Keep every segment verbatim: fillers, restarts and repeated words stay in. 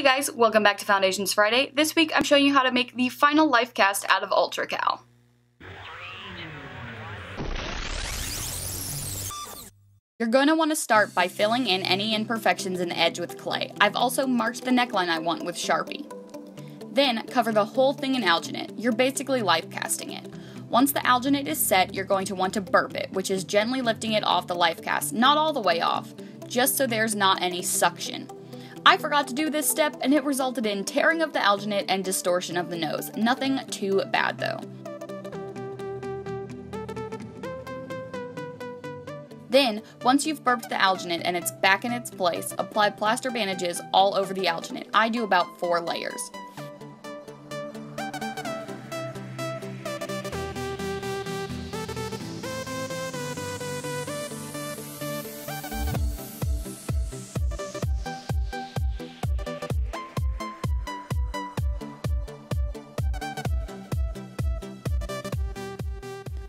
Hey guys, welcome back to Foundations Friday. This week I'm showing you how to make the final life cast out of Ultracal. You're going to want to start by filling in any imperfections in the edge with clay. I've also marked the neckline I want with Sharpie. Then cover the whole thing in alginate. You're basically life casting it. Once the alginate is set, you're going to want to burp it, which is gently lifting it off the life cast, not all the way off, just so there's not any suction. I forgot to do this step, and it resulted in tearing up the alginate and distortion of the nose. Nothing too bad, though. Then, once you've burped the alginate and it's back in its place, apply plaster bandages all over the alginate. I do about four layers.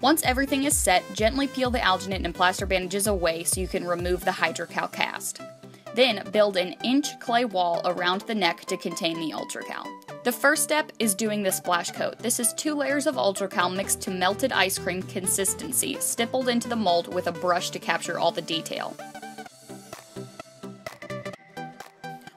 Once everything is set, gently peel the alginate and plaster bandages away so you can remove the HydraCal cast. Then build an inch clay wall around the neck to contain the UltraCal. The first step is doing the splash coat. This is two layers of UltraCal mixed to melted ice cream consistency, stippled into the mold with a brush to capture all the detail.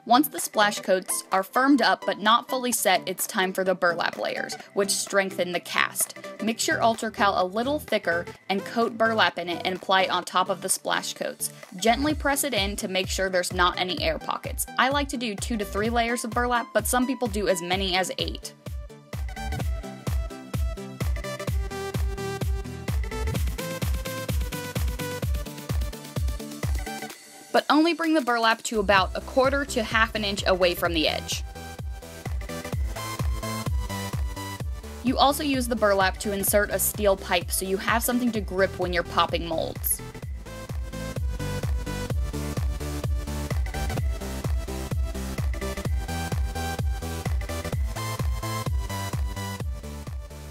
Once the splash coats are firmed up but not fully set, it's time for the burlap layers, which strengthen the cast. Mix your UltraCal a little thicker and coat burlap in it and apply it on top of the splash coats. Gently press it in to make sure there's not any air pockets. I like to do two to three layers of burlap, but some people do as many as eight. But only bring the burlap to about a quarter to half an inch away from the edge. You also use the burlap to insert a steel pipe so you have something to grip when you're popping molds.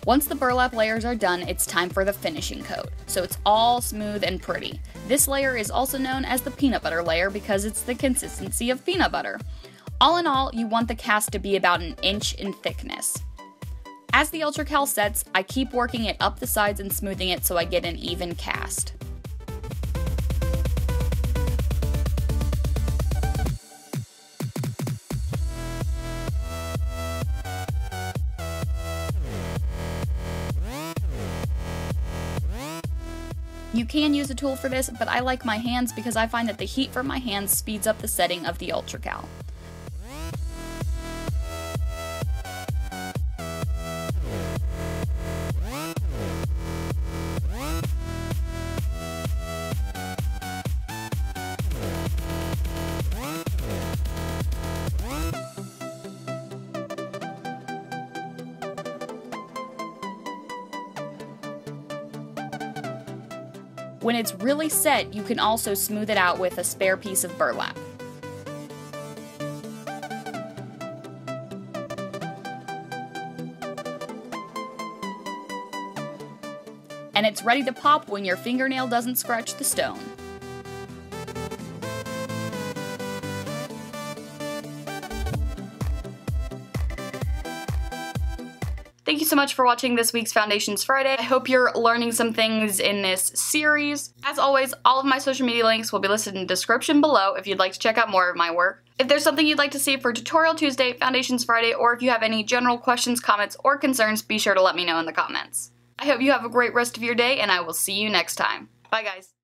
Once the burlap layers are done, it's time for the finishing coat, so it's all smooth and pretty. This layer is also known as the peanut butter layer because it's the consistency of peanut butter. All in all, you want the cast to be about an inch in thickness. As the UltraCal sets, I keep working it up the sides and smoothing it so I get an even cast. You can use a tool for this, but I like my hands because I find that the heat from my hands speeds up the setting of the UltraCal. When it's really set, you can also smooth it out with a spare piece of burlap. And it's ready to pop when your fingernail doesn't scratch the stone. Thank you so much for watching this week's Foundations Friday. I hope you're learning some things in this series. As always, all of my social media links will be listed in the description below if you'd like to check out more of my work. If there's something you'd like to see for Tutorial Tuesday, Foundations Friday, or if you have any general questions, comments, or concerns, be sure to let me know in the comments. I hope you have a great rest of your day, and I will see you next time. Bye, guys.